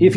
If